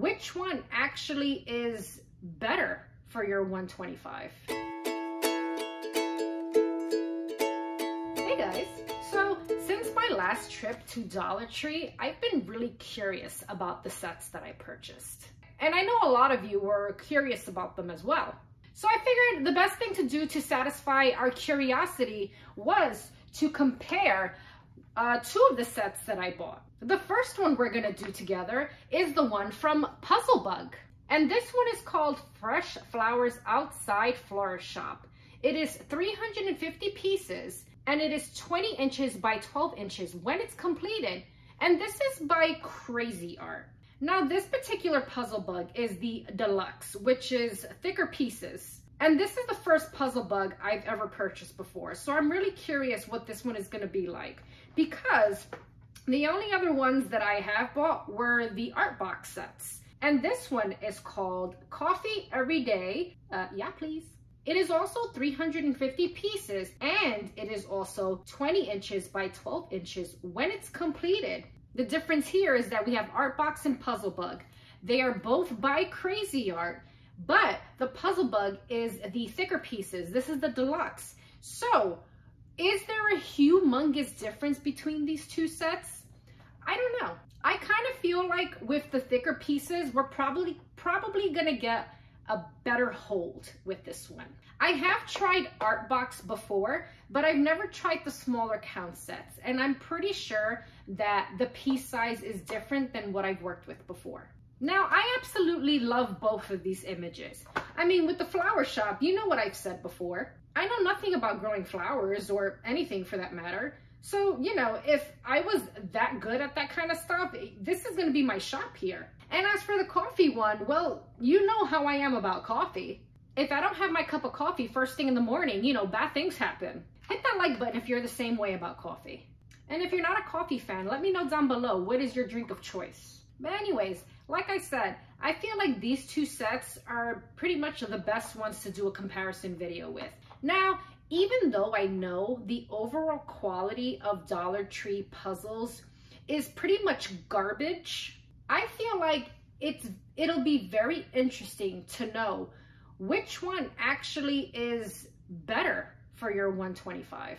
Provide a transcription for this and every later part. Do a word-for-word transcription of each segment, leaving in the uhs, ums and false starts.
which one actually is better for your one twenty-five. Hey guys, so since my last trip to Dollar Tree, I've been really curious about the sets that I purchased. And I know a lot of you were curious about them as well. So I figured the best thing to do to satisfy our curiosity was to compare uh, two of the sets that I bought. The first one we're gonna do together is the one from PuzzleBug. And this one is called Fresh Flowers Outside Florist Shop. It is three hundred fifty pieces and it is twenty inches by twelve inches when it's completed. And this is by Crazy Art. Now this particular puzzle bug is the deluxe, which is thicker pieces. And this is the first puzzle bug I've ever purchased before. So I'm really curious what this one is gonna be like, because the only other ones that I have bought were the Artbox sets. And this one is called Coffee Every Day. Uh, yeah, please. It is also three hundred fifty pieces and it is also twenty inches by twelve inches when it's completed. The difference here is that we have Artbox and PuzzleBug. They are both by Crazy Art, but the PuzzleBug is the thicker pieces. This is the deluxe. So is there a humongous difference between these two sets? I don't know. I kind of feel like with the thicker pieces, we're probably, probably gonna get a better hold with this one. I have tried Artbox before, but I've never tried the smaller count sets, and I'm pretty sure that the piece size is different than what I've worked with before. Now, I absolutely love both of these images. I mean, with the flower shop, you know what I've said before. I know nothing about growing flowers or anything for that matter. So, you know, if I was that good at that kind of stuff, this is gonna be my shop here. And as for the coffee one, well, you know how I am about coffee. If I don't have my cup of coffee first thing in the morning, you know, bad things happen. Hit that like button if you're the same way about coffee. And if you're not a coffee fan, let me know down below, what is your drink of choice? But anyways, like I said, I feel like these two sets are pretty much the best ones to do a comparison video with. Now, even though I know the overall quality of Dollar Tree puzzles is pretty much garbage, I feel like it's it'll be very interesting to know which one actually is better for your one twenty-five.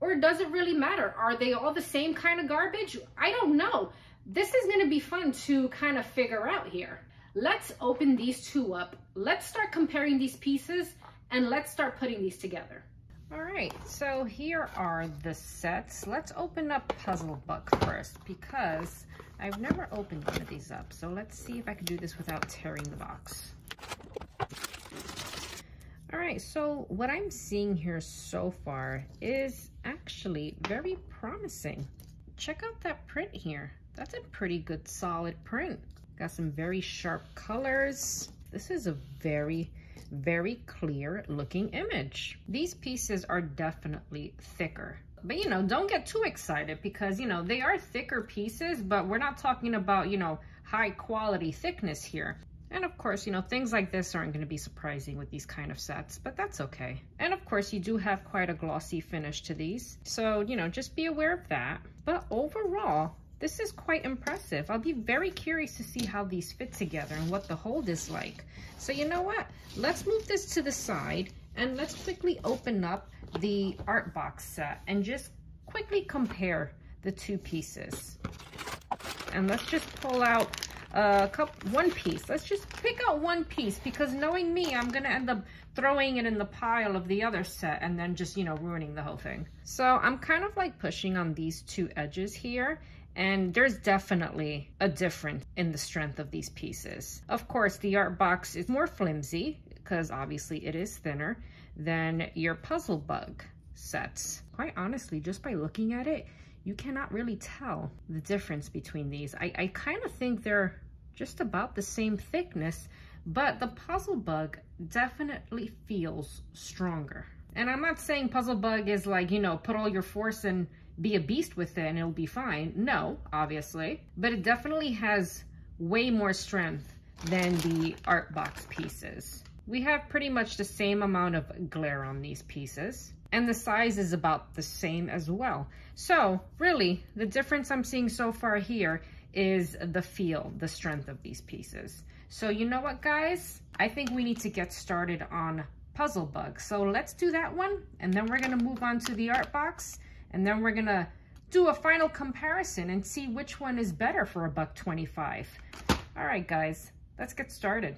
Or does it really matter? Are they all the same kind of garbage? I don't know. This is gonna be fun to kind of figure out here. Let's open these two up. Let's start comparing these pieces and let's start putting these together. All right, so here are the sets. Let's open up PuzzleBug first because I've never opened one of these up. So let's see if I can do this without tearing the box. All right, so what I'm seeing here so far is actually very promising. Check out that print here. That's a pretty good solid print. Got some very sharp colors. This is a very very clear looking image. These pieces are definitely thicker, but you know, don't get too excited because you know, they are thicker pieces, but we're not talking about, you know, high quality thickness here. And of course, you know, things like this aren't going to be surprising with these kind of sets, but that's okay. And of course you do have quite a glossy finish to these. So, you know, just be aware of that. But overall, this is quite impressive. I'll be very curious to see how these fit together and what the hold is like. So you know what? Let's move this to the side and let's quickly open up the Artbox set and just quickly compare the two pieces. And let's just pull out a couple, one piece. Let's just pick out one piece because knowing me, I'm gonna end up throwing it in the pile of the other set and then just, you know, ruining the whole thing. So I'm kind of like pushing on these two edges here. And there's definitely a difference in the strength of these pieces. Of course, the Artbox is more flimsy because obviously it is thinner than your PuzzleBug sets. Quite honestly, just by looking at it, you cannot really tell the difference between these. I, I kind of think they're just about the same thickness, but the PuzzleBug definitely feels stronger. And I'm not saying PuzzleBug is like, you know, put all your force in, be a beast with it and it'll be fine. No, obviously, but it definitely has way more strength than the Artbox pieces. We have pretty much the same amount of glare on these pieces and the size is about the same as well. So really the difference I'm seeing so far here is the feel, the strength of these pieces. So you know what, guys? I think we need to get started on PuzzleBug. So let's do that one, and then we're gonna move on to the Artbox, and then we're gonna do a final comparison and see which one is better for a buck twenty-five. All right, guys, let's get started.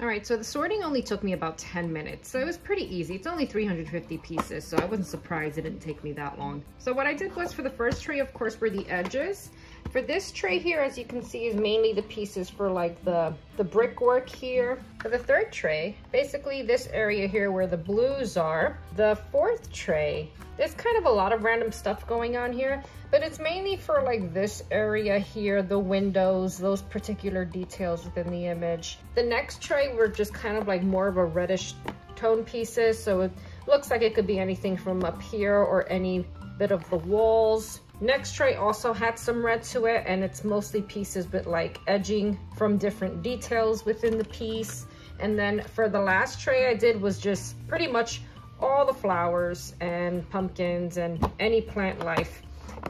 All right, so the sorting only took me about ten minutes, so it was pretty easy. It's only three hundred fifty pieces, so I wasn't surprised it didn't take me that long. So what I did was, for the first tray, of course, were the edges. For this tray here, as you can see, is mainly the pieces for like the, the brickwork here. For the third tray, basically this area here where the blues are. The fourth tray, there's kind of a lot of random stuff going on here, but it's mainly for like this area here, the windows, those particular details within the image. The next tray were just kind of like more of a reddish tone pieces, so it looks like it could be anything from up here or any bit of the walls. Next tray also had some red to it, and it's mostly pieces but like edging from different details within the piece. And then for the last tray I did was just pretty much all the flowers and pumpkins and any plant life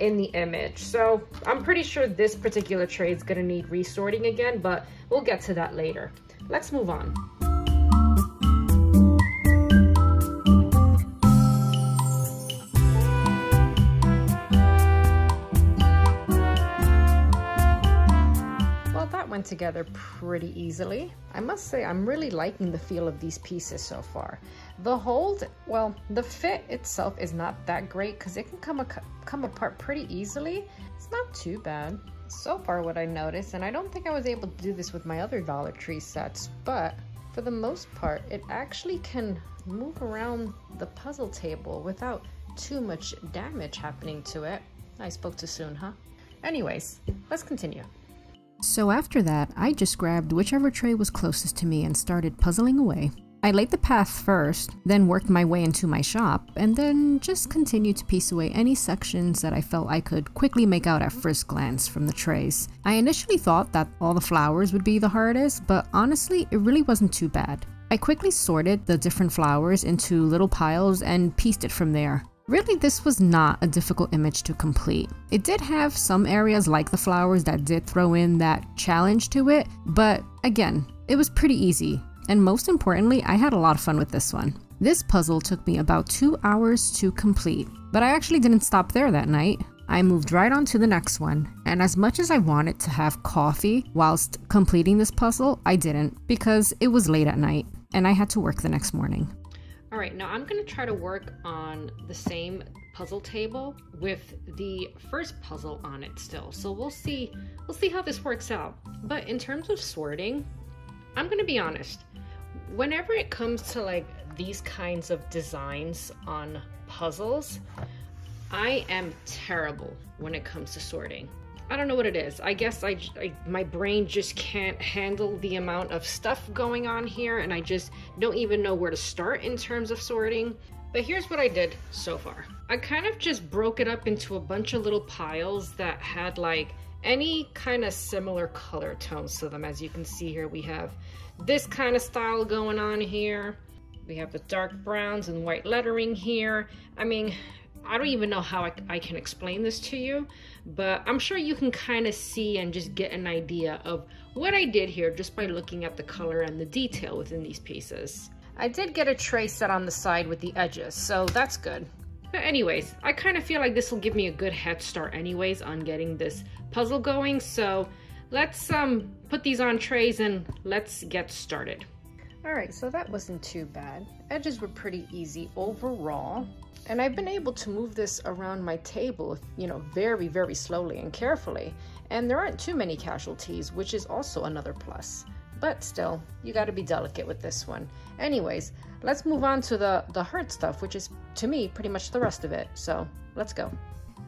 in the image. So I'm pretty sure this particular tray is gonna need resorting again, but we'll get to that later. Let's move on. Together pretty easily. I must say I'm really liking the feel of these pieces so far. The hold, well, the fit itself is not that great because it can come, come apart pretty easily. It's not too bad. So far what I noticed, and I don't think I was able to do this with my other Dollar Tree sets, but for the most part it actually can move around the puzzle table without too much damage happening to it. I spoke too soon, huh? Anyways, let's continue. So after that, I just grabbed whichever tray was closest to me and started puzzling away. I laid the path first, then worked my way into my shop, and then just continued to piece away any sections that I felt I could quickly make out at first glance from the trays. I initially thought that all the flowers would be the hardest, but honestly, it really wasn't too bad. I quickly sorted the different flowers into little piles and pieced it from there. Really, this was not a difficult image to complete. It did have some areas like the flowers that did throw in that challenge to it, but again, it was pretty easy. And most importantly, I had a lot of fun with this one. This puzzle took me about two hours to complete, but I actually didn't stop there that night. I moved right on to the next one, and as much as I wanted to have coffee whilst completing this puzzle, I didn't, because it was late at night and I had to work the next morning. All right, now I'm gonna try to work on the same puzzle table with the first puzzle on it still. So we'll see, we'll see how this works out. But in terms of sorting, I'm gonna be honest. Whenever it comes to like these kinds of designs on puzzles, I am terrible when it comes to sorting. I don't know what it is. I guess I, I, my brain just can't handle the amount of stuff going on here, and I just don't even know where to start in terms of sorting. But here's what I did so far. I kind of just broke it up into a bunch of little piles that had like any kind of similar color tones to them. As you can see here, we have this kind of style going on here. We have the dark browns and white lettering here. I mean, I don't even know how I, I can explain this to you, but I'm sure you can kind of see and just get an idea of what I did here just by looking at the color and the detail within these pieces. I did get a tray set on the side with the edges, so that's good. But anyways, I kind of feel like this will give me a good head start anyways on getting this puzzle going, so let's um, put these on trays and let's get started. Alright, so that wasn't too bad. Edges were pretty easy overall. And I've been able to move this around my table, you know, very, very slowly and carefully. And there aren't too many casualties, which is also another plus. But still, you gotta be delicate with this one. Anyways, let's move on to the, the hard stuff, which is, to me, pretty much the rest of it. So, let's go.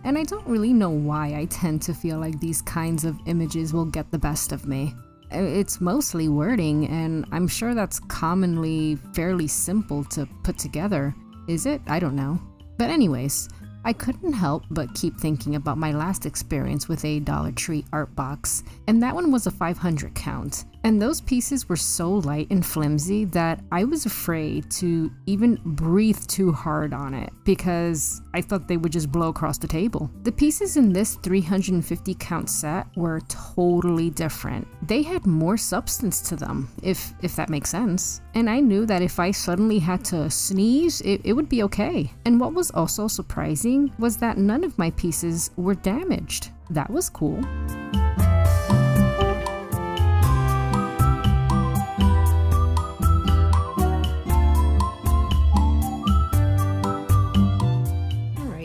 And I don't really know why I tend to feel like these kinds of images will get the best of me. It's mostly wording, and I'm sure that's commonly fairly simple to put together. Is it? I don't know. But anyways, I couldn't help but keep thinking about my last experience with a Dollar Tree art box, and that one was a five hundred count. And those pieces were so light and flimsy that I was afraid to even breathe too hard on it because I thought they would just blow across the table. The pieces in this three hundred fifty count set were totally different. They had more substance to them, if, if that makes sense. And I knew that if I suddenly had to sneeze, it, it would be okay. And what was also surprising was that none of my pieces were damaged. That was cool.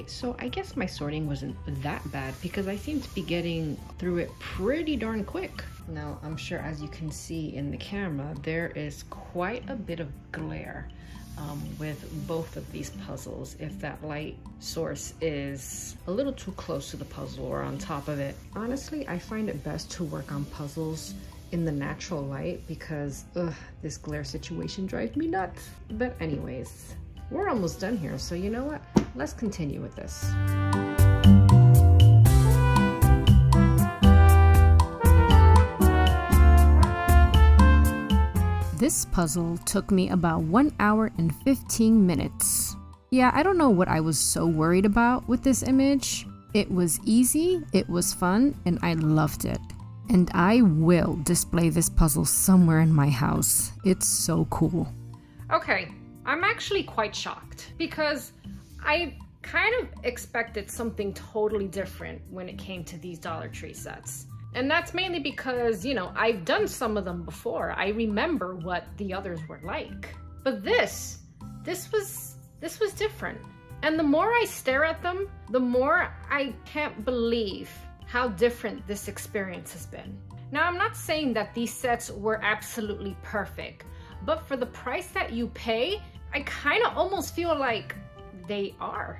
So I guess my sorting wasn't that bad because I seem to be getting through it pretty darn quick. Now, I'm sure as you can see in the camera, there is quite a bit of glare um, with both of these puzzles. If that light source is a little too close to the puzzle or on top of it. Honestly, I find it best to work on puzzles in the natural light because ugh, this glare situation drives me nuts. But anyways, we're almost done here, so you know what? Let's continue with this. This puzzle took me about one hour and fifteen minutes. Yeah, I don't know what I was so worried about with this image. It was easy, it was fun, and I loved it. And I will display this puzzle somewhere in my house. It's so cool. Okay, I'm actually quite shocked because I kind of expected something totally different when it came to these Dollar Tree sets. And that's mainly because, you know, I've done some of them before. I remember what the others were like. But this, this was, this was different. And the more I stare at them, the more I can't believe how different this experience has been. Now, I'm not saying that these sets were absolutely perfect, but for the price that you pay, I kind of almost feel like they are.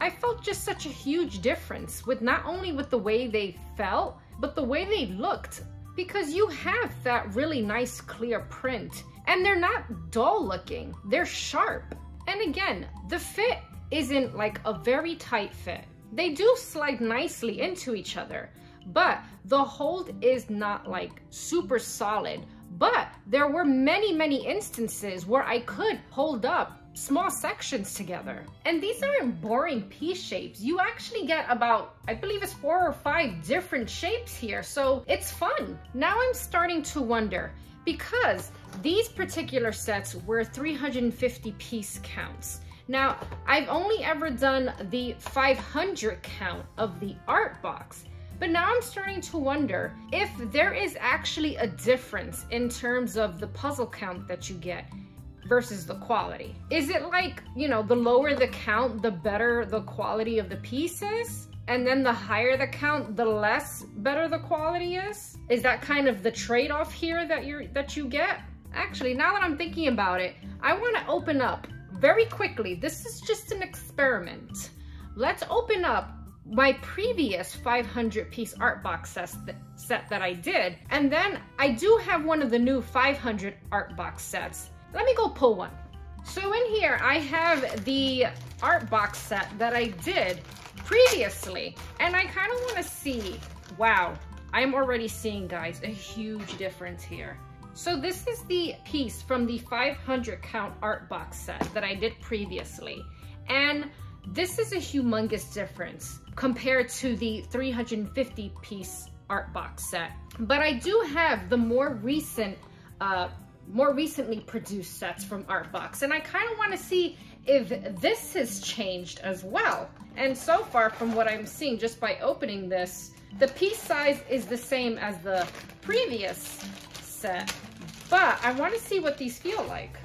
I felt just such a huge difference with not only with the way they felt, but the way they looked, because you have that really nice clear print and they're not dull looking, they're sharp. And again, the fit isn't like a very tight fit. They do slide nicely into each other, but the hold is not like super solid. But there were many, many instances where I could hold up small sections together. And these aren't boring piece shapes. You actually get about, I believe it's four or five different shapes here. So it's fun. Now I'm starting to wonder because these particular sets were three hundred fifty piece counts. Now I've only ever done the five hundred count of the Artbox. But now I'm starting to wonder if there is actually a difference in terms of the puzzle count that you get versus the quality. Is it like, you know, the lower the count, the better the quality of the pieces? And then the higher the count, the less better the quality is? Is that kind of the trade-off here that you're that you get? Actually, now that I'm thinking about it, I want to open up very quickly. This is just an experiment. Let's open up my previous five hundred piece Artbox set that I did. And then I do have one of the new five hundred Artbox sets. Let me go pull one. So in here, I have the Artbox set that I did previously. And I kind of want to see, wow, I'm already seeing, guys, a huge difference here. So this is the piece from the five hundred count Artbox set that I did previously. And this is a humongous difference compared to the three hundred fifty piece Artbox set. But I do have the more recent, uh, more recently produced sets from Artbox. And I kind of want to see if this has changed as well. And so far from what I'm seeing just by opening this, the piece size is the same as the previous set. But I want to see what these feel like.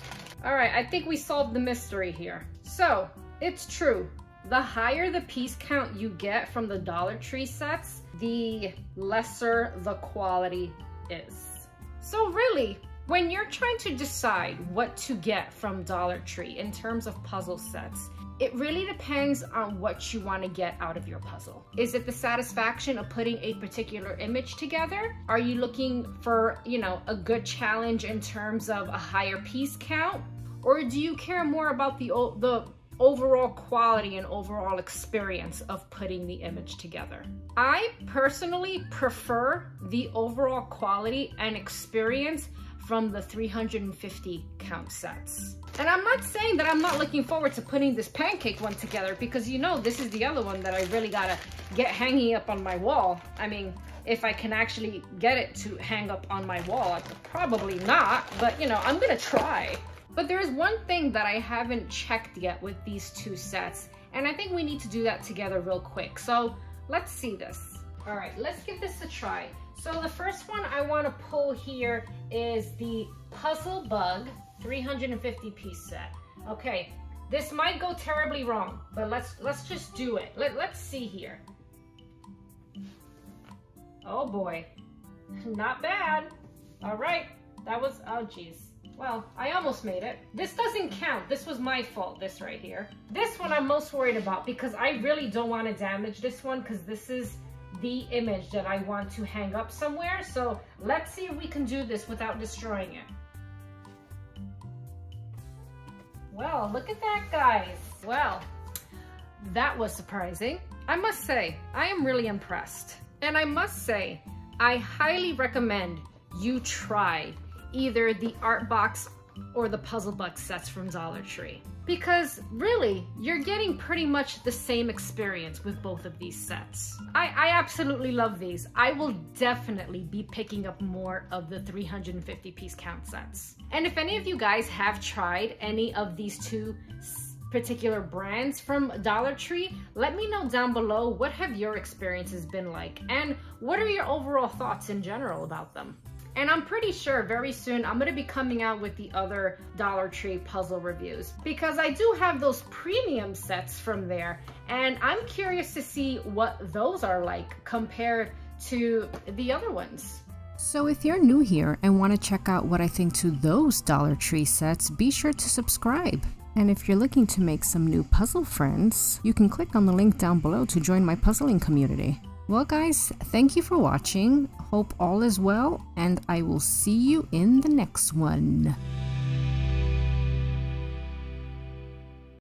All right, I think we solved the mystery here. So, it's true. The higher the piece count you get from the Dollar Tree sets, the lesser the quality is. So really, when you're trying to decide what to get from Dollar Tree in terms of puzzle sets, it really depends on what you want to get out of your puzzle. Is it the satisfaction of putting a particular image together? Are you looking for, you know, a good challenge in terms of a higher piece count? Or do you care more about the, the overall quality and overall experience of putting the image together. I personally prefer the overall quality and experience from the three hundred fifty count sets. And I'm not saying that I'm not looking forward to putting this pancake one together, because you know this is the other one that I really gotta get hanging up on my wall. I mean, if I can actually get it to hang up on my wall, probably not, but you know, I'm gonna try. But there is one thing that I haven't checked yet with these two sets, and I think we need to do that together real quick. So let's see this. All right, let's give this a try. So the first one I want to pull here is the PuzzleBug three hundred fifty piece set. Okay, this might go terribly wrong, but let's let's just do it. Let, let's see here. Oh boy, not bad. All right, that was, oh geez. Well, I almost made it. This doesn't count. This was my fault, this right here. This one I'm most worried about because I really don't want to damage this one, because this is the image that I want to hang up somewhere. So let's see if we can do this without destroying it. Well, look at that, guys. Well, that was surprising. I must say, I am really impressed. And I must say, I highly recommend you try either the Artbox or the PuzzleBug sets from Dollar Tree, because really you're getting pretty much the same experience with both of these sets. I, I absolutely love these. I will definitely be picking up more of the three hundred fifty piece count sets. And if any of you guys have tried any of these two particular brands from Dollar Tree, let me know down below, what have your experiences been like, and what are your overall thoughts in general about them? And I'm pretty sure very soon I'm gonna be coming out with the other Dollar Tree puzzle reviews, because I do have those premium sets from there, and I'm curious to see what those are like compared to the other ones. So if you're new here and wanna check out what I think to those Dollar Tree sets, be sure to subscribe. And if you're looking to make some new puzzle friends, you can click on the link down below to join my puzzling community. Well guys, thank you for watching. Hope all is well, and I will see you in the next one.